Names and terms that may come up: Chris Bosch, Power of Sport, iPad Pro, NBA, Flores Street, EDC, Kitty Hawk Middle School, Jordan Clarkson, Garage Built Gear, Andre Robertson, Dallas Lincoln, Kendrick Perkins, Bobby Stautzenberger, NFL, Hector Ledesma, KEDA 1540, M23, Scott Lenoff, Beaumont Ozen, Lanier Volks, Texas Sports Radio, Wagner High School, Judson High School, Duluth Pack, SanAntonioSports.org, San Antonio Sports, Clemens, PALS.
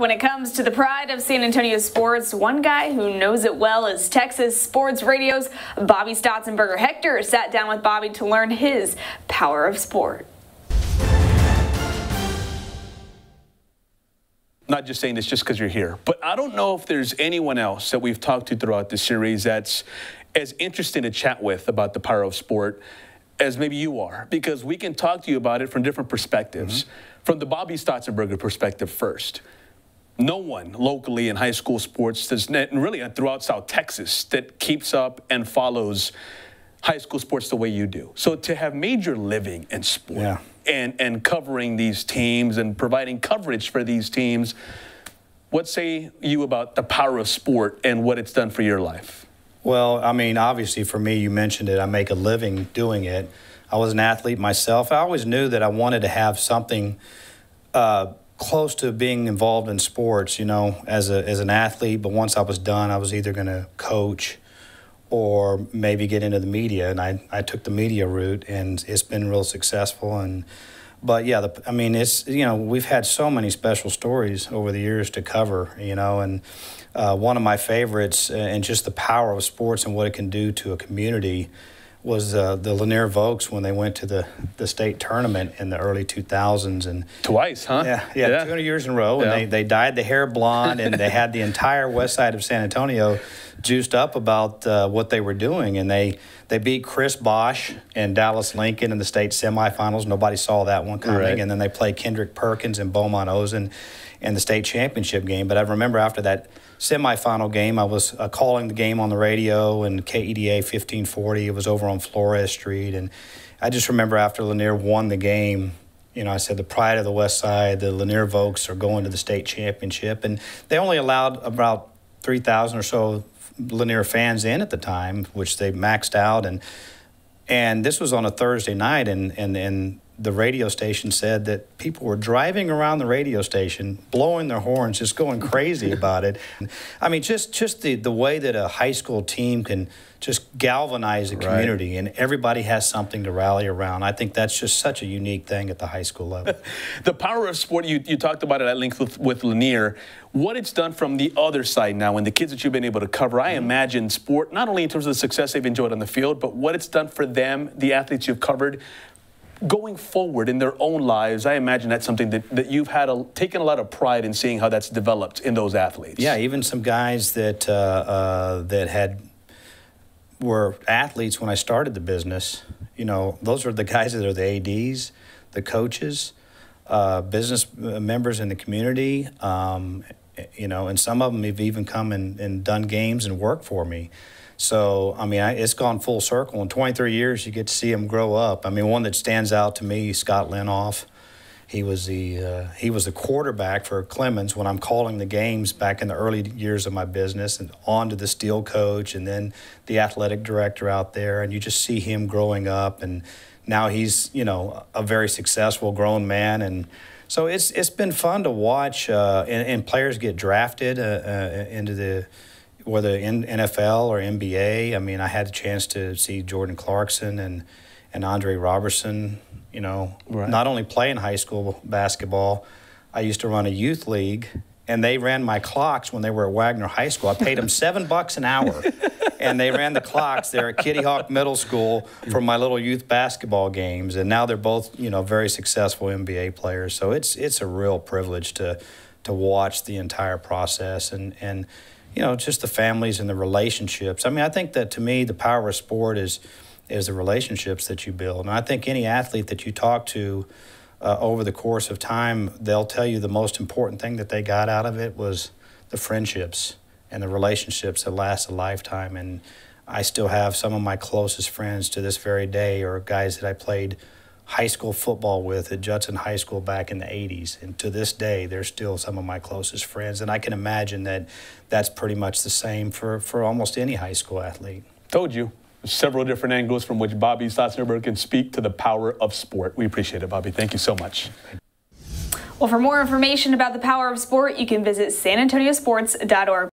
When it comes to the pride of San Antonio sports, one guy who knows it well is Texas Sports Radio's Bobby Stautzenberger. Hector sat down with Bobby to learn his power of sport. Not just saying this just because you're here, but I don't know if there's anyone else that we've talked to throughout the series that's as interesting to chat with about the power of sport as maybe you are, because we can talk to you about it from different perspectives. From the Bobby Stautzenberger perspective first. No one locally in high school sports, does, and really throughout South Texas, that keeps up and follows high school sports the way you do. So to have made your living in sport and covering these teams and providing coverage for these teams, what say you about the power of sport and what it's done for your life? Well, I mean, obviously for me, you mentioned it, I make a living doing it. I was an athlete myself. I always knew that I wanted to have something close to being involved in sports, you know, as an athlete. But once I was done, I was either going to coach or maybe get into the media, and I took the media route, and it's been real successful. And but yeah, I mean, it's, you know, we've had so many special stories over the years to cover, you know, and one of my favorites, and just the power of sports and what it can do to a community, was the Lanier Volks when they went to the state tournament in the early 2000s. And twice, huh? Yeah, 200 years in a row. And they dyed the hair blonde, and they had the entire west side of San Antonio juiced up about what they were doing. And they beat Chris Bosch and Dallas Lincoln in the state semifinals. Nobody saw that one coming. Right. And then they played Kendrick Perkins and Beaumont Ozen in the state championship game. But I remember after that semifinal game, I was calling the game on the radio, and KEDA 1540. It was over on Flores Street, and I just remember after Lanier won the game, you know, I said the pride of the West Side, the Lanier Volks are going to the state championship, and they only allowed about 3,000 or so Lanier fans in at the time, which they maxed out, and this was on a Thursday night, and the radio station said that people were driving around the radio station, blowing their horns, just going crazy about it. I mean, just the way that a high school team can just galvanize a community, and everybody has something to rally around. I think that's just such a unique thing at the high school level. The power of sport, you talked about it at length with Lanier, what it's done from the other side now, and the kids that you've been able to cover, I imagine sport, not only in terms of the success they've enjoyed on the field, but what it's done for them, the athletes you've covered, going forward in their own lives. I imagine that's something that you've had taken a lot of pride in seeing how that's developed in those athletes. Yeah, even some guys that were athletes when I started the business. You know, those are the guys that are the ADs, the coaches, business members in the community. You know, and some of them have even come and done games and worked for me. So, I mean, it's gone full circle. In 23 years, you get to see them grow up. I mean, one that stands out to me, Scott Lenoff. He was the quarterback for Clemens when I'm calling the games back in the early years of my business, and on to the steel coach and then the athletic director out there. And you just see him growing up. And now he's, you know, a very successful grown man. And so it's been fun to watch and players get drafted into the – whether in NFL or NBA. I mean, I had a chance to see Jordan Clarkson and Andre Robertson, you know, not only play in high school basketball. I used to run a youth league, and they ran my clocks when they were at Wagner High School. I paid them $7 an hour, and they ran the clocks there at Kitty Hawk Middle School for my little youth basketball games. And now they're both, you know, very successful NBA players. So it's a real privilege to watch the entire process and you know, just the families and the relationships. I mean, I think that, to me, the power of sport is the relationships that you build. And I think any athlete that you talk to over the course of time, they'll tell you the most important thing that they got out of it was the friendships and the relationships that last a lifetime. And I still have some of my closest friends to this very day, or guys that I played high school football with at Judson High School back in the 80s. And to this day, they're still some of my closest friends. And I can imagine that that's pretty much the same for almost any high school athlete. Told you. Several different angles from which Bobby Stautzenberger can speak to the power of sport. We appreciate it, Bobby. Thank you so much. Well, for more information about the power of sport, you can visit SanAntonioSports.org.